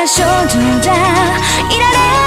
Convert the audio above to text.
な少女だいられ